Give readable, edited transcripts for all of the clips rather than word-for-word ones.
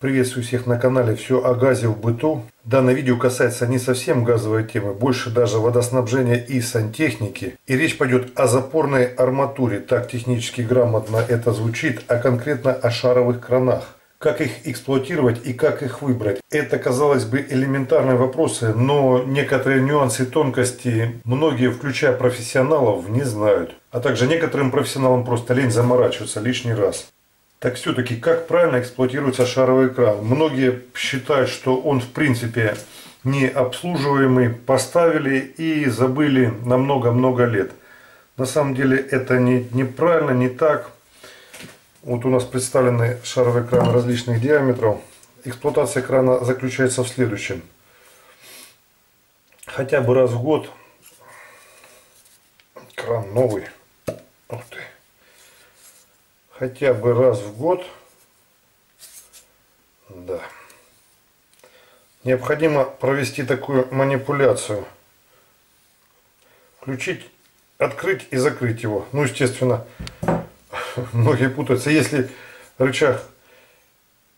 Приветствую всех на канале «Все о газе в быту». Данное видео касается не совсем газовой темы, больше даже водоснабжения и сантехники. И речь пойдет о запорной арматуре, так технически грамотно это звучит, а конкретно о шаровых кранах. Как их эксплуатировать и как их выбрать? Это, казалось бы, элементарные вопросы, но некоторые нюансы и тонкости многие, включая профессионалов, не знают. А также некоторым профессионалам просто лень заморачиваться лишний раз. Так все-таки, как правильно эксплуатируется шаровый кран? Многие считают, что он в принципе необслуживаемый, поставили и забыли на много-много лет. На самом деле это неправильно, не так. Вот у нас представлены шаровые краны различных диаметров. Эксплуатация крана заключается в следующем. Хотя бы раз в год кран новый. Ух ты. Хотя бы раз в год, да, необходимо провести такую манипуляцию. Включить, открыть и закрыть его. Ну, естественно, многие путаются. Если рычаг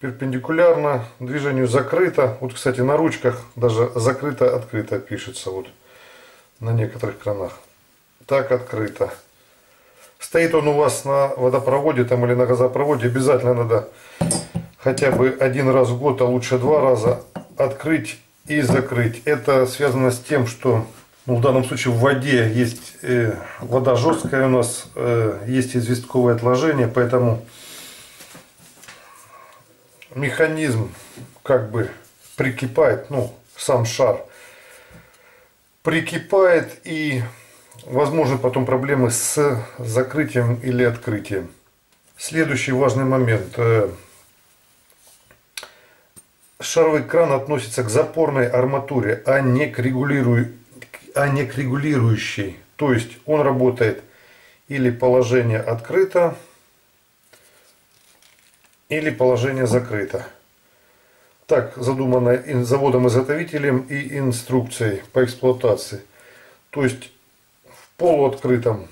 перпендикулярно движению закрыто, вот, кстати, на ручках даже закрыто-открыто пишется, вот на некоторых кранах. Так, открыто. Стоит он у вас на водопроводе там или на газопроводе, обязательно надо хотя бы один раз в год, а лучше два раза открыть и закрыть. Это связано с тем, что в данном случае в воде есть вода жесткая, у нас есть известковое отложение, поэтому механизм как бы прикипает, ну, сам шар прикипает и... возможно, потом проблемы с закрытием или открытием. Следующий важный момент. Шаровый кран относится к запорной арматуре, а не к регулирующей. То есть он работает или положение открыто, или положение закрыто. Так задумано заводом-изготовителем и инструкцией по эксплуатации. То есть в полуоткрытом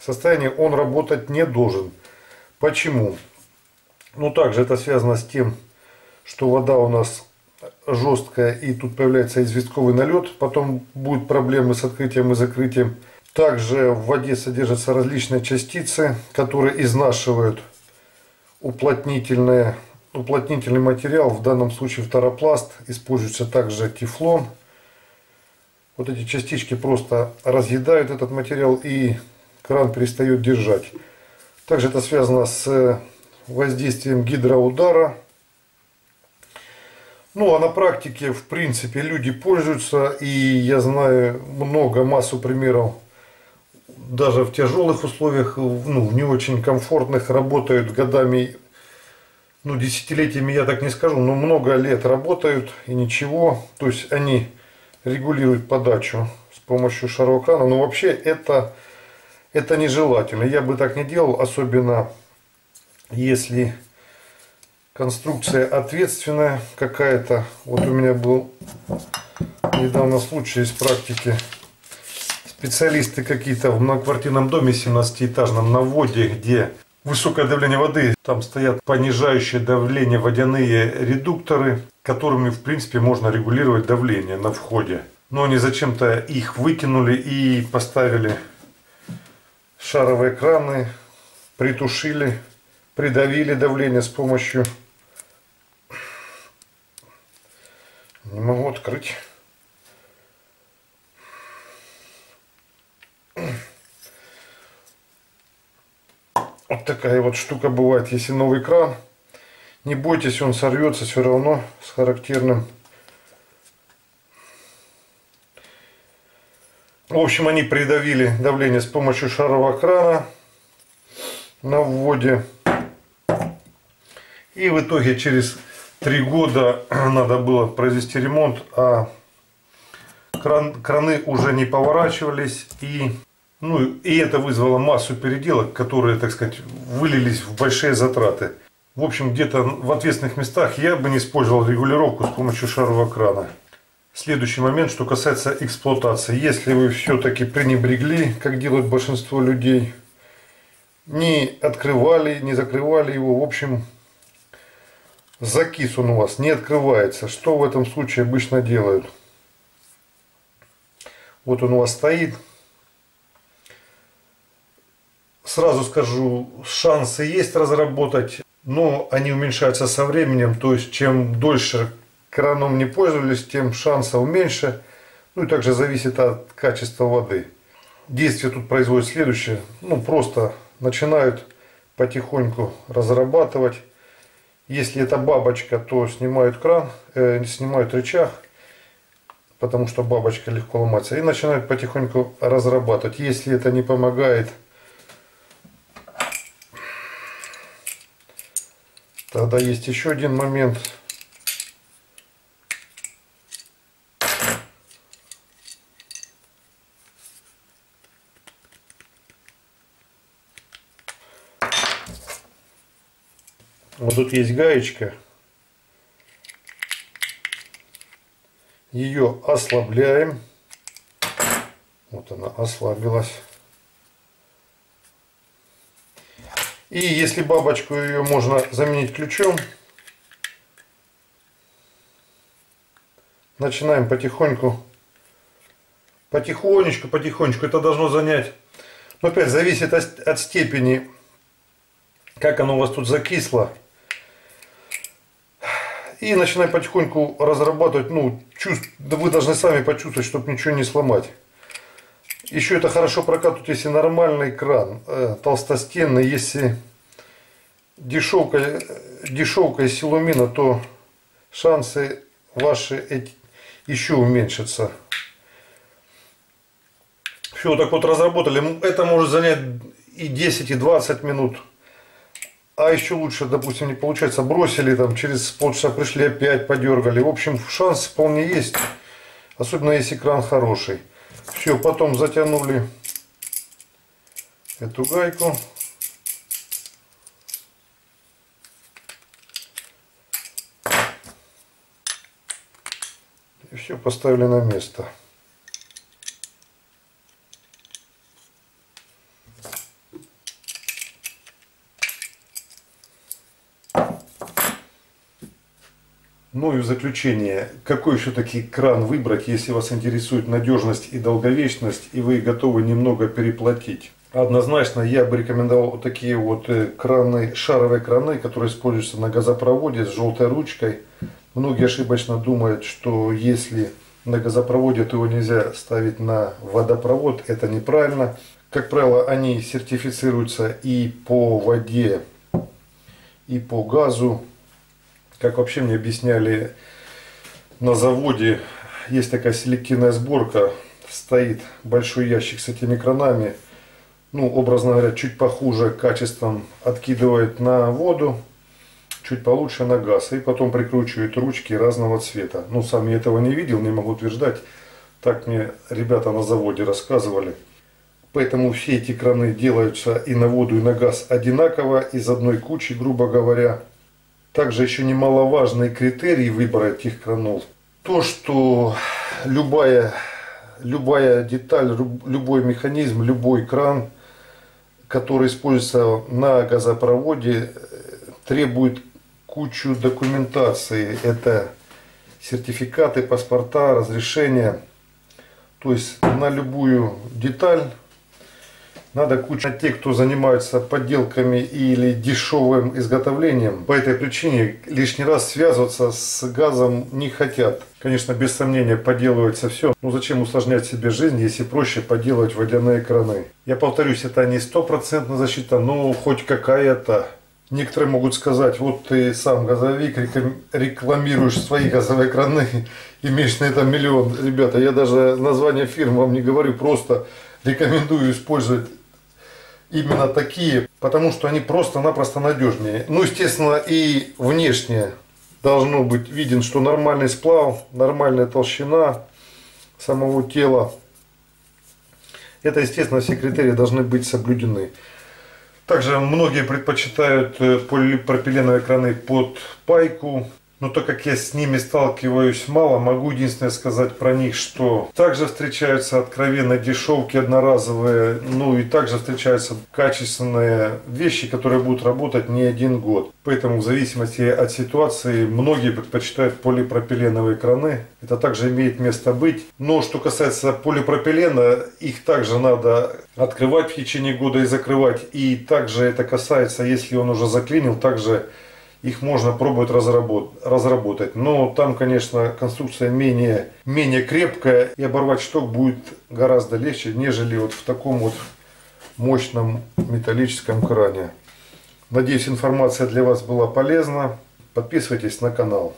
состоянии он работать не должен. Почему? Ну, также это связано с тем, что вода у нас жесткая, и тут появляется известковый налет, потом будут проблемы с открытием и закрытием. Также в воде содержатся различные частицы, которые изнашивают уплотнительный материал, в данном случае фторопласт, используется также тефлон. Вот эти частички просто разъедают этот материал, и кран перестает держать. Также это связано с воздействием гидроудара. Ну а на практике, в принципе, люди пользуются, и я знаю массу примеров, даже в тяжелых условиях, ну, в не очень комфортных, работают годами, ну, десятилетиями я так не скажу, но много лет работают и ничего, то есть они... регулирует подачу с помощью шарового крана, но вообще это нежелательно. Я бы так не делал, особенно если конструкция ответственная какая-то. Вот у меня был недавно случай из практики. Специалисты какие-то в многоквартирном доме 17-этажном на воде, где высокое давление воды, там стоят понижающие давление водяные редукторы, которыми, в принципе, можно регулировать давление на входе. Но они зачем-то их выкинули и поставили шаровые краны, притушили, придавили давление с помощью... Не могу открыть. Вот такая вот штука бывает, если новый кран. Не бойтесь, он сорвется все равно с характерным. В общем, они придавили давление с помощью шарового крана на вводе. И в итоге через 3 года надо было произвести ремонт, а краны уже не поворачивались. И это вызвало массу переделок, которые, так сказать, вылились в большие затраты. В общем, где-то в ответственных местах я бы не использовал регулировку с помощью шарового крана. Следующий момент, что касается эксплуатации. Если вы все-таки пренебрегли, как делают большинство людей, не открывали, не закрывали его, в общем, закис он у вас, не открывается. Что в этом случае обычно делают? Вот он у вас стоит. Сразу скажу, шансы есть разработать, но они уменьшаются со временем. То есть, чем дольше краном не пользовались, тем шансов меньше. Ну и также зависит от качества воды. Действие тут производит следующее. Ну, просто начинают потихоньку разрабатывать. Если это бабочка, то снимают кран, снимают рычаг, потому что бабочка легко ломается. И начинают потихоньку разрабатывать. Если это не помогает, тогда есть еще один момент. Вот тут есть гаечка, ее ослабляем, вот она ослабилась, и если бабочку ее можно заменить ключом, начинаем потихонечку, это должно занять, но опять зависит от степени, как оно у вас тут закисло. И начинаем потихоньку разрабатывать, ну, вы должны сами почувствовать, чтобы ничего не сломать. Еще это хорошо прокатывает, если нормальный кран, толстостенный. Если дешевка из силумина, то шансы ваши еще уменьшатся. Все, вот так вот разработали. Это может занять и 10, и 20 минут. А еще лучше, допустим, не получается, бросили, там через полчаса пришли, опять подергали. В общем, шанс вполне есть, особенно если кран хороший. Все, потом затянули эту гайку. И все, поставили на место. Ну и в заключение, какой все-таки кран выбрать, если вас интересует надежность и долговечность, и вы готовы немного переплатить? Однозначно я бы рекомендовал вот такие вот краны, шаровые краны, которые используются на газопроводе с желтой ручкой. Многие ошибочно думают, что если на газопроводе, то его нельзя ставить на водопровод. Это неправильно. Как правило, они сертифицируются и по воде, и по газу. Как вообще мне объясняли на заводе, есть такая селективная сборка, стоит большой ящик с этими кранами, ну, образно говоря, чуть похуже качеством откидывает на воду, чуть получше на газ, и потом прикручивает ручки разного цвета. Ну, сам я этого не видел, не могу утверждать, так мне ребята на заводе рассказывали. Поэтому все эти краны делаются и на воду, и на газ одинаково, из одной кучи, грубо говоря. Также еще немаловажный критерий выбора этих кранов. То, что любая деталь, любой механизм, любой кран, который используется на газопроводе, требует кучу документации. Это сертификаты, паспорта, разрешения. То есть на любую деталь надо куча тех, кто занимается подделками или дешевым изготовлением. По этой причине лишний раз связываться с газом не хотят. Конечно, без сомнения, подделывается все. Но зачем усложнять себе жизнь, если проще подделывать водяные краны? Я повторюсь, это не стопроцентная защита, но хоть какая-то. Некоторые могут сказать, вот ты сам газовик, рекламируешь свои газовые краны, имеешь на это миллион. Ребята, я даже название фирм вам не говорю, просто рекомендую использовать именно такие, потому что они просто-напросто надежнее. Ну, естественно, и внешне должно быть виден, что нормальный сплав, нормальная толщина самого тела. Это, естественно, все критерии должны быть соблюдены. Также многие предпочитают полипропиленовые краны под пайку. Но так как я с ними сталкиваюсь мало, могу единственное сказать про них, что также встречаются откровенно дешевки одноразовые, ну и также встречаются качественные вещи, которые будут работать не один год. Поэтому в зависимости от ситуации многие предпочитают полипропиленовые краны. Это также имеет место быть. Но что касается полипропилена, их также надо открывать в течение года и закрывать. И также это касается, если он уже заклинил, также их можно пробовать разработать. Но там, конечно, конструкция менее крепкая, и оборвать шток будет гораздо легче, нежели вот в таком вот мощном металлическом кране. Надеюсь, информация для вас была полезна. Подписывайтесь на канал.